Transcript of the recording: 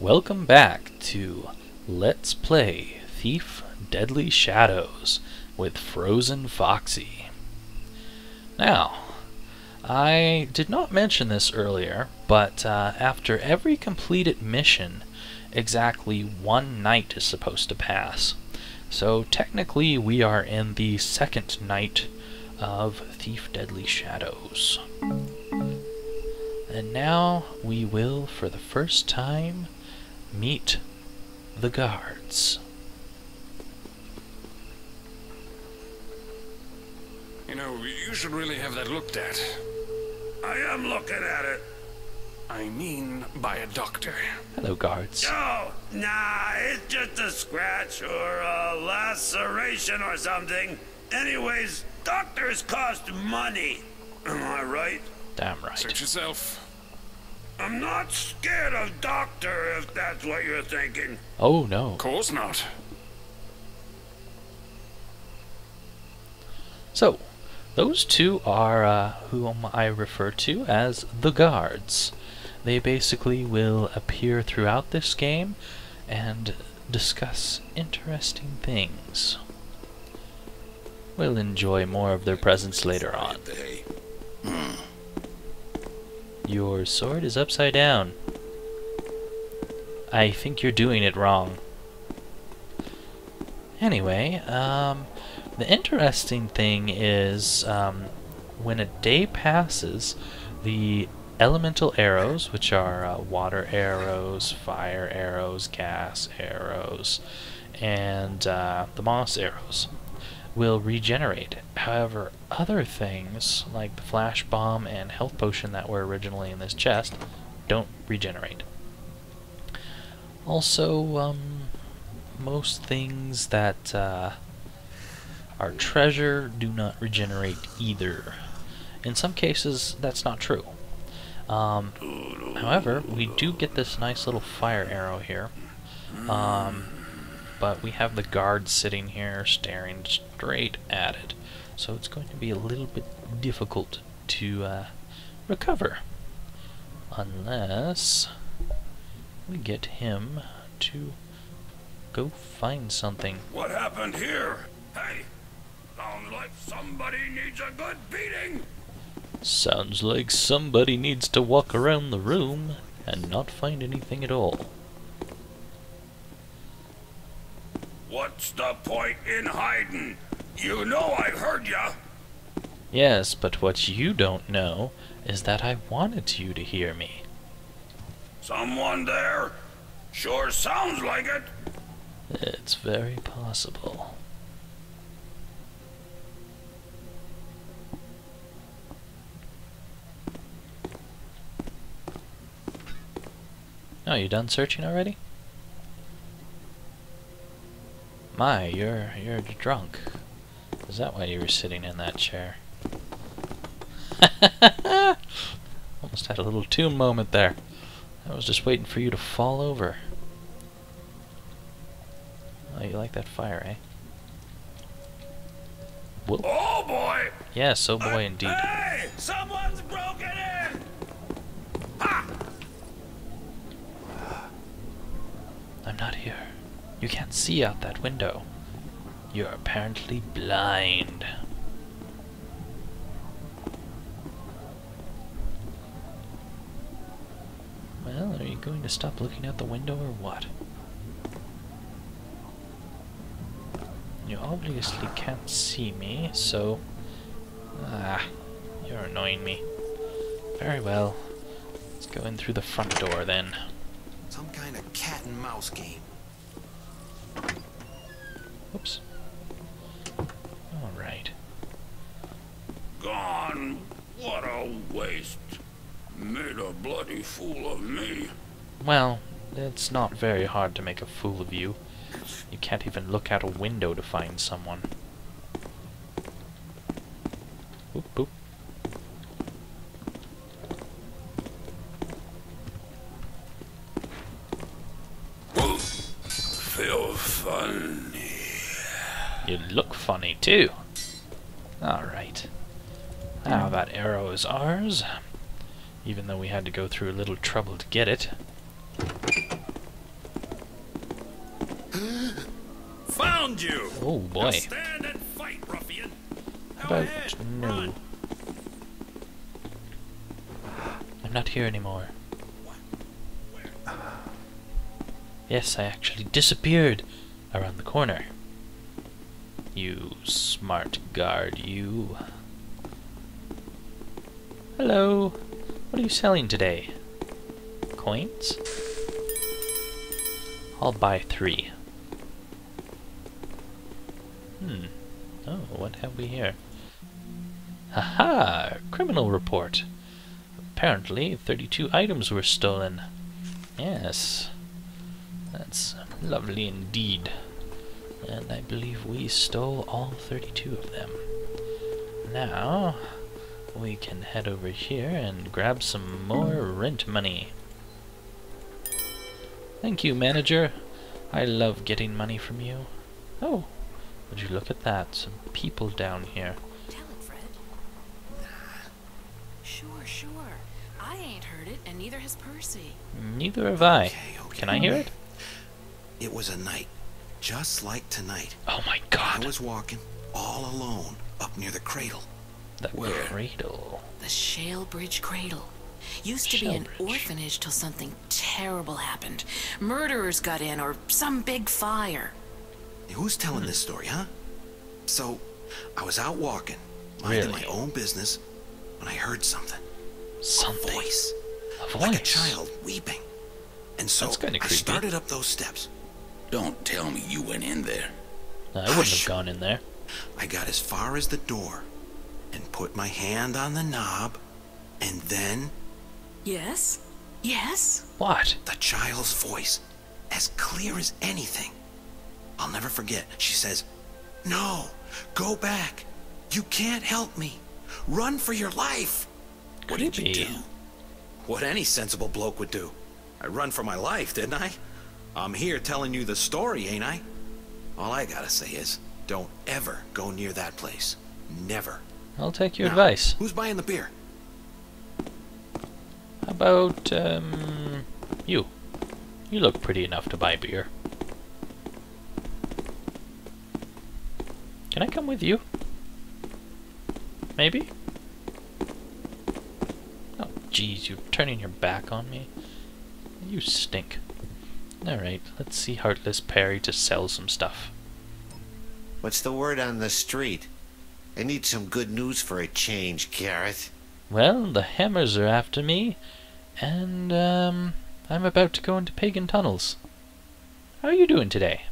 Welcome back to Let's Play Thief: Deadly Shadows with Frozen Foxy. Now, I did not mention this earlier, but after every completed mission, exactly one night is supposed to pass. So technically we are in the second night of Thief: Deadly Shadows. And now we will, for the first time, meet the guards. You know, you should really have that looked at. I am looking at it. I mean, by a doctor. Hello, guards. Oh, nah, it's just a scratch or a laceration or something. Anyways, doctors cost money. Am I right? Damn right. Search yourself. I'm not scared of doctor, if that's what you're thinking. Oh, no. Of course not. So, those two are whom I refer to as the guards. They basically will appear throughout this game and discuss interesting things. We'll enjoy more of their presence later on. Your sword is upside down. I think you're doing it wrong. Anyway, the interesting thing is when a day passes, the elemental arrows, which are water arrows, fire arrows, gas arrows, and the moss arrows, will regenerate. However, other things like the flash bomb and health potion that were originally in this chest don't regenerate. Also, most things that are treasure do not regenerate either. In some cases, that's not true. However, we do get this nice little fire arrow here. But we have the guard sitting here staring straight at it, so it's going to be a little bit difficult to recover unless we get him to go find something. What happened here? Hey, sounds like somebody needs a good beating. Sounds like somebody needs to walk around the room and not find anything at all. What's the point in hiding? You know I heard ya! Yes, but what you don't know is that I wanted you to hear me. Someone there? Sure sounds like it. It's very possible. Oh, you done searching already? My, you're drunk. Is that why you were sitting in that chair? Almost had a little tune moment there. I was just waiting for you to fall over. Oh, you like that fire, eh? Whoop. Oh boy! Yes, oh boy indeed. Hey! Someone's broken in! Ha! I'm not here. You can't see out that window. You're apparently blind. Well, are you going to stop looking out the window or what? You obviously can't see me, so... Ah, you're annoying me. Very well. Let's go in through the front door then. Some kind of cat and mouse game. Oops. Alright. Gone! What a waste! Made a bloody fool of me! Well, it's not very hard to make a fool of you. You can't even look out a window to find someone. Boop, boop. Feel funny. You look funny, too. Alright. Now that arrow is ours. Even though we had to go through a little trouble to get it. Found you. Oh boy. Stand and fight, ruffian. About no. I'm not here anymore. What? Where? Yes, I actually disappeared around the corner. You smart guard, you. Hello. What are you selling today? Coins? I'll buy 3. Hmm. Oh, what have we here? Haha! Criminal report. Apparently, 32 items were stolen. Yes. That's lovely indeed. And I believe we stole all 32 of them. Now, we can head over here and grab some more rent money. Thank you, manager. I love getting money from you. Oh, would you look at that? Some people down here. Tell it, Fred. Sure. I ain't heard it, and neither has Percy. Neither have I. Okay. Can I hear it? It was a night just like tonight. Oh my God. I was walking all alone up near the cradle. The cradle. The Shalebridge Cradle. Used to be an orphanage till something terrible happened. Murderers got in, or some big fire. Who's telling this story, huh? So, I was out walking, minding my own business, when I heard something. A voice. Like a child weeping. And so, I started up those steps. Don't tell me you went in there. No, I wouldn't have gone in there. I got as far as the door. And put my hand on the knob, and then... Yes? What? The child's voice, as clear as anything. I'll never forget, she says, "No, go back. You can't help me. Run for your life." What did you do? What any sensible bloke would do. I run for my life, didn't I? I'm here telling you the story, ain't I? All I gotta say is, don't ever go near that place. Never. I'll take your advice. Who's buying the beer? How about, you? You look pretty enough to buy beer. Can I come with you? Maybe? Oh, jeez, you're turning your back on me. You stink. Alright, let's see Heartless Perry to sell some stuff. What's the word on the street? I need some good news for a change, Gareth. Well, the hammers are after me, and I'm about to go into pagan tunnels. How are you doing today?